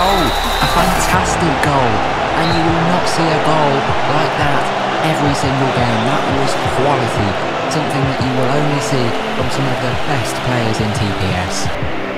goal, a fantastic goal, and you will not see a goal like that every single game. That was quality, something that you will only see from some of the best players in TPS.